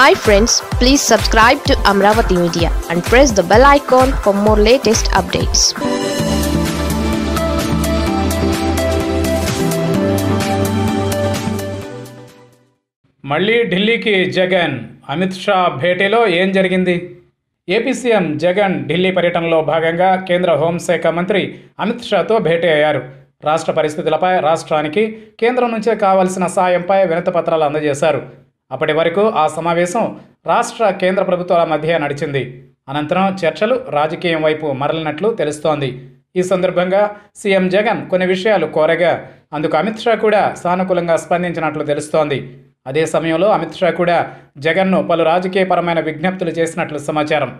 Hi friends, please subscribe to Amravati Media and press the bell icon for more latest updates. मल्ली ढिल्ली की जगन अमित शाह भेटेलो एं जरिगिंदी। AP CM Jagan Delhi పర్యటనలో భాగంగా కేంద్ర హోంశాఖ మంత్రి అమిత్ షాతో భేటీ అయ్యారు. రాష్ట్ర పరిస్థితులపై, రాష్ట్రానికి కేంద్రం నుంచే కావాల్సిన సాయంపై వినతిపత్రాలు అందజేశారు. అప్పటి వరకు ఆ సమావేశం రాష్ట్ర కేంద్ర ప్రభుత్వాల మధ్య నడిచింది. అనంతరం చర్చలు రాజకీయం వైపు మరలినట్లు తెలుస్తోంది. ఈ సందర్భంగా సీఎం జగన్ కొన్ని విషయాలు కోరగా అందుకు అమిత్ షా కూడా సానుకూలంగా స్పందించినట్లు తెలుస్తోంది. అదే సమయంలో అమిత్ షా కూడా జగన్ను పలు రాజకీయపరమైన విజ్ఞప్తులు చేసినట్లు సమాచారం.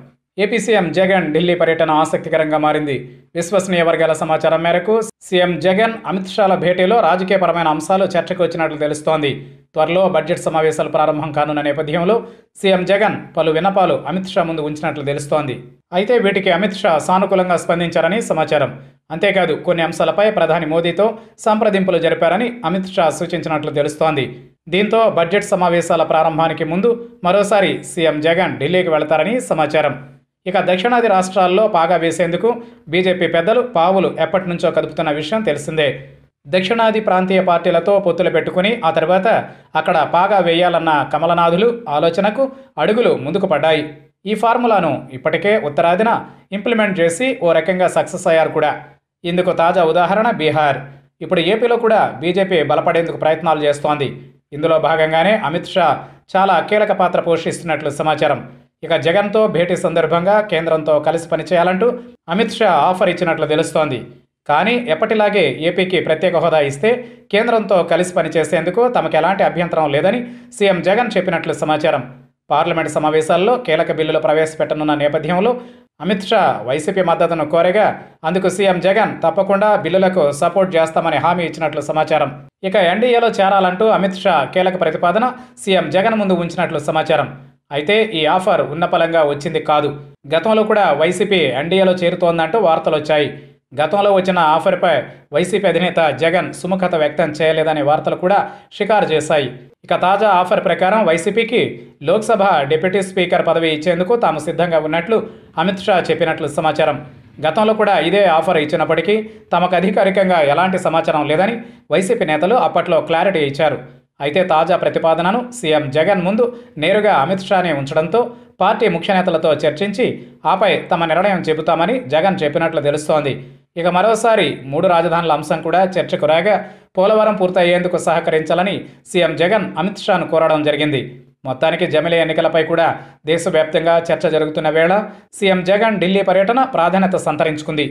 ఏపీ సీఎం జగన్ ఢిల్లీ పర్యటన ఆసక్తికరంగా మారింది. విశ్వసనీయ వర్గాల సమాచారం మేరకు సీఎం జగన్ అమిత్ షాల భేటీలో రాజకీయపరమైన అంశాలు చర్చకు వచ్చినట్లు తెలుస్తోంది. త్వరలో బడ్జెట్ సమావేశాలు ప్రారంభం కానున్న నేపథ్యంలో సీఎం జగన్ పలు విన్నపాలు అమిత్ షా ముందు ఉంచినట్లు తెలుస్తోంది. అయితే వీటికి అమిత్ షా సానుకూలంగా స్పందించారని సమాచారం. అంతేకాదు కొన్ని అంశాలపై ప్రధాని మోదీతో సంప్రదింపులు జరిపారని అమిత్ షా సూచించినట్లు తెలుస్తోంది. దీంతో బడ్జెట్ సమావేశాల ప్రారంభానికి ముందు మరోసారి సీఎం జగన్ ఢిల్లీకి వెళతారని సమాచారం. ఇక దక్షిణాది రాష్ట్రాల్లో పాగా వేసేందుకు బీజేపీ పెద్దలు పావులు ఎప్పటి నుంచో కదుపుతున్న విషయం తెలిసిందే. దక్షిణాది ప్రాంతీయ పార్టీలతో పొత్తులు పెట్టుకుని ఆ తర్వాత అక్కడ పాగా వేయాలన్న కమలనాథులు ఆలోచనకు అడుగులు ముందుకు పడ్డాయి. ఈ ఫార్ములాను ఇప్పటికే ఉత్తరాదిన ఇంప్లిమెంట్ చేసి ఓ రకంగా సక్సెస్ అయ్యారు కూడా. ఇందుకు తాజా ఉదాహరణ బీహార్. ఇప్పుడు ఏపీలో కూడా బీజేపీ బలపడేందుకు ప్రయత్నాలు చేస్తోంది. ఇందులో భాగంగానే అమిత్ షా చాలా కీలక పాత్ర పోషిస్తున్నట్లు సమాచారం. ఇక జగన్తో భేటీ సందర్భంగా కేంద్రంతో కలిసి పనిచేయాలంటూ అమిత్ షా ఆఫర్ ఇచ్చినట్లు తెలుస్తోంది. కానీ ఎప్పటిలాగే ఏపీకి ప్రత్యేక హోదా ఇస్తే కేంద్రంతో కలిసి పనిచేసేందుకు తమకు ఎలాంటి అభ్యంతరం లేదని సీఎం జగన్ చెప్పినట్లు సమాచారం. పార్లమెంటు సమావేశాల్లో కీలక బిల్లులు ప్రవేశపెట్టనున్న నేపథ్యంలో అమిత్ షా వైసీపీ మద్దతును కోరగా అందుకు సీఎం జగన్ తప్పకుండా బిల్లులకు సపోర్ట్ చేస్తామని హామీ ఇచ్చినట్లు సమాచారం. ఇక ఎన్డీఏలో చేరాలంటూ అమిత్ షా కీలక ప్రతిపాదన సీఎం జగన్ ముందు ఉంచినట్లు సమాచారం. అయితే ఈ ఆఫర్ ఉన్నపలంగా వచ్చింది కాదు. గతంలో కూడా వైసీపీ ఎన్డీఏలో చేరుతోందంటూ వార్తలు వచ్చాయి. గతంలో వచ్చిన ఆఫర్పై వైసీపీ అధినేత జగన్ సుముఖత వ్యక్తం చేయలేదనే వార్తలు కూడా షికారు చేశాయి. ఇక తాజా ఆఫర్ ప్రకారం వైసీపీకి లోక్సభ డిప్యూటీ స్పీకర్ పదవి ఇచ్చేందుకు తాము సిద్ధంగా ఉన్నట్లు అమిత్ షా చెప్పినట్లు సమాచారం. గతంలో కూడా ఇదే ఆఫర్ ఇచ్చినప్పటికీ తమకు అధికారికంగా ఎలాంటి సమాచారం లేదని వైసీపీ నేతలు అప్పట్లో క్లారిటీ ఇచ్చారు. అయితే తాజా ప్రతిపాదనను సీఎం జగన్ ముందు నేరుగా అమిత్ షానే ఉంచడంతో పార్టీ ముఖ్య నేతలతో చర్చించి ఆపై తమ నిర్ణయం చెబుతామని జగన్ చెప్పినట్లు తెలుస్తోంది. ఇక మరోసారి మూడు రాజధానుల అంశం కూడా చర్చకు రాగా పోలవరం పూర్తయ్యేందుకు సహకరించాలని సీఎం జగన్ అమిత్ షాను కోరడం జరిగింది. మొత్తానికి జమిలీ ఎన్నికలపై కూడా దేశవ్యాప్తంగా చర్చ జరుగుతున్న వేళ సీఎం జగన్ ఢిల్లీ పర్యటన ప్రాధాన్యత సంతరించుకుంది.